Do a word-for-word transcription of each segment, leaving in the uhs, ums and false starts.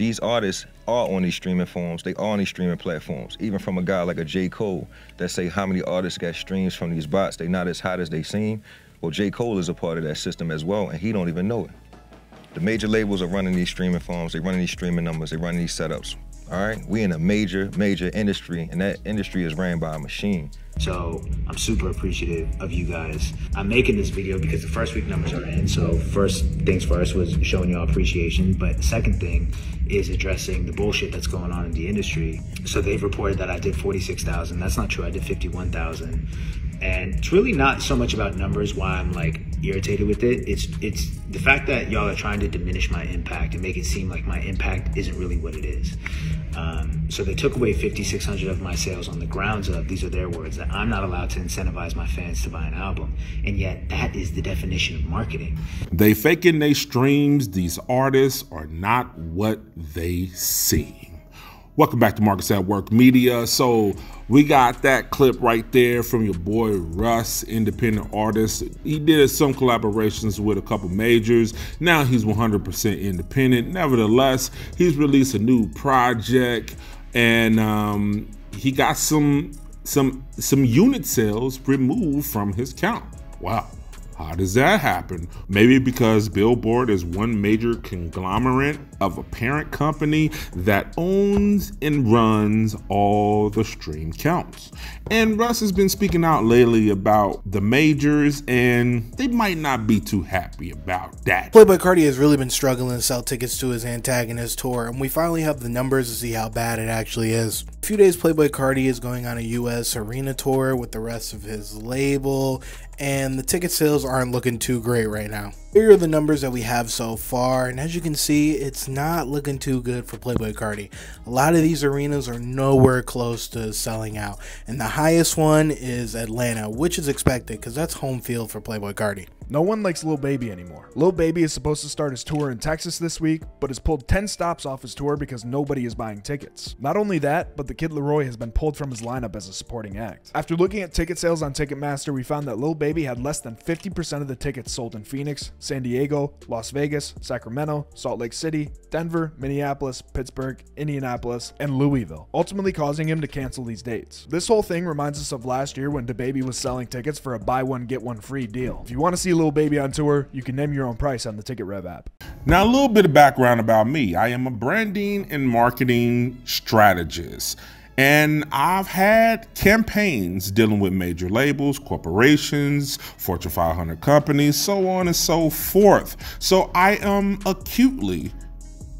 These artists are on these streaming forms. They are on these streaming platforms. Even from a guy like a J. Cole that say how many artists got streams from these bots, they not as hot as they seem. Well, J. Cole is a part of that system as well, and he don't even know it. The major labels are running these streaming forms, they running these streaming numbers, they running these setups. All right, we in a major, major industry, and that industry is ran by a machine. So I'm super appreciative of you guys. I'm making this video because the first week numbers are in. So first things first was showing y'all appreciation. But the second thing is addressing the bullshit that's going on in the industry. So they've reported that I did forty-six thousand. That's not true. I did fifty-one thousand. And it's really not so much about numbers why I'm like irritated with it. It's it's the fact that y'all are trying to diminish my impact and make it seem like my impact isn't really what it is. Um, so they took away fifty-six hundred of my sales on the grounds of, these are their words, that I'm not allowed to incentivize my fans to buy an album. And yet that is the definition of marketing. They faking they streams. These artists are not what they seem. Welcome back to Marcus at Work Media. So we got that clip right there from your boy Russ, independent artist. He did some collaborations with a couple majors. Now he's one hundred percent independent. Nevertheless, he's released a new project, and um, he got some some some unit sales removed from his count. Wow. How does that happen? Maybe because Billboard is one major conglomerate of a parent company that owns and runs all the stream counts. And Russ has been speaking out lately about the majors, and they might not be too happy about that. Playboi Carti has really been struggling to sell tickets to his antagonist tour, and we finally have the numbers to see how bad it actually is. A few days, Playboi Carti is going on a U S arena tour with the rest of his label, and the ticket sales aren't looking too great right now. Here are the numbers that we have so far, and as you can see, it's not looking too good for Playboi Carti. A lot of these arenas are nowhere close to selling out, and the highest one is Atlanta, which is expected because that's home field for Playboi Carti. No one likes Lil Baby anymore. Lil Baby is supposed to start his tour in Texas this week, but has pulled ten stops off his tour because nobody is buying tickets. Not only that, but the Kid Laroi has been pulled from his lineup as a supporting act. After looking at ticket sales on Ticketmaster, we found that Lil Baby had less than fifty percent of the tickets sold in Phoenix, San Diego, Las Vegas, Sacramento, Salt Lake City, Denver, Minneapolis, Pittsburgh, Indianapolis, and Louisville, ultimately causing him to cancel these dates. This whole thing reminds us of last year when DaBaby was selling tickets for a buy one get one free deal. If you want to see Lil Baby on tour, you can name your own price on the Ticket Rev app. Now, a little bit of background about me. I am a branding and marketing strategist, and I've had campaigns dealing with major labels, corporations, Fortune five hundred companies, so on and so forth. So I am acutely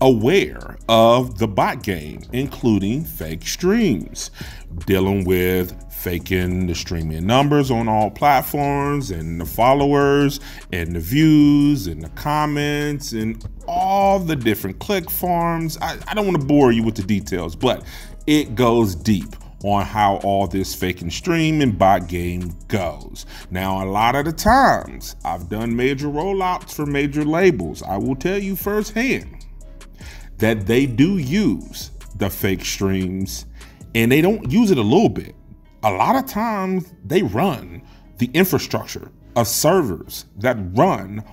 aware of the bot game, including fake streams, dealing with faking the streaming numbers on all platforms and the followers and the views and the comments and all the different click farms. I, I don't want to bore you with the details, but it goes deep on how all this faking stream and bot game goes. Now, a lot of the times I've done major rollouts for major labels. I will tell you firsthand that they do use the fake streams, and they don't use it a little bit. A lot of times they run the infrastructure of servers that run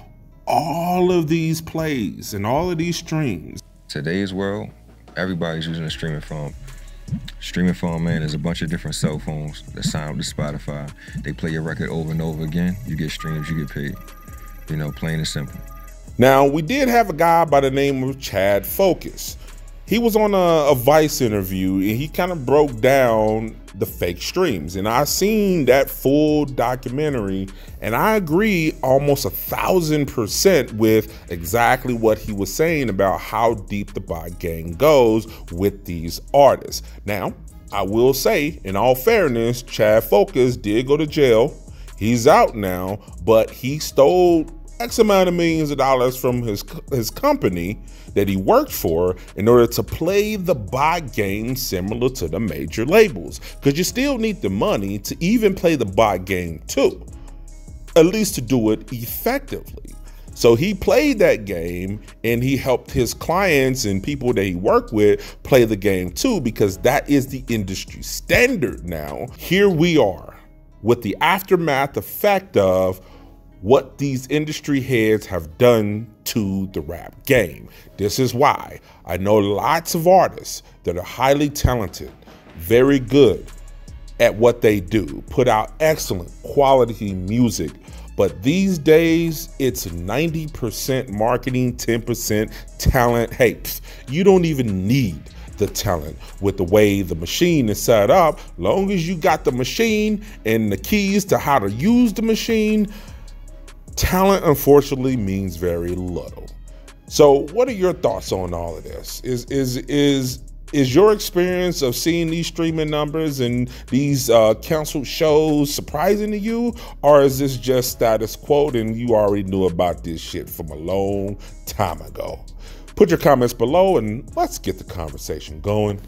all of these plays and all of these streams. Today's world, everybody's using a streaming form. Streaming phone, man, there's a bunch of different cell phones that sign up to Spotify. They play your record over and over again. You get streams, you get paid. You know, plain and simple. Now, we did have a guy by the name of Chad Focus. He was on a, a Vice interview, and he kind of broke down the fake streams. And I seen that full documentary, and I agree almost a thousand percent with exactly what he was saying about how deep the bot game goes with these artists. Now, I will say, in all fairness, Chad Focus did go to jail. He's out now, but he stole X amount of millions of dollars from his his company that he worked for in order to play the bot game similar to the major labels. Because you still need the money to even play the bot game too, at least to do it effectively. So he played that game, and he helped his clients and people that he worked with play the game too, because that is the industry standard now. Here we are with the aftermath effect of what these industry heads have done to the rap game. This is why I know lots of artists that are highly talented, very good at what they do, put out excellent quality music, but these days it's ninety percent marketing, ten percent talent. Hey, you don't even need the talent with the way the machine is set up. Long as you got the machine and the keys to how to use the machine, talent unfortunately means very little. So what are your thoughts on all of this? Is is is is your experience of seeing these streaming numbers and these uh, canceled shows surprising to you? Or is this just status quo and you already knew about this shit from a long time ago? Put your comments below and let's get the conversation going.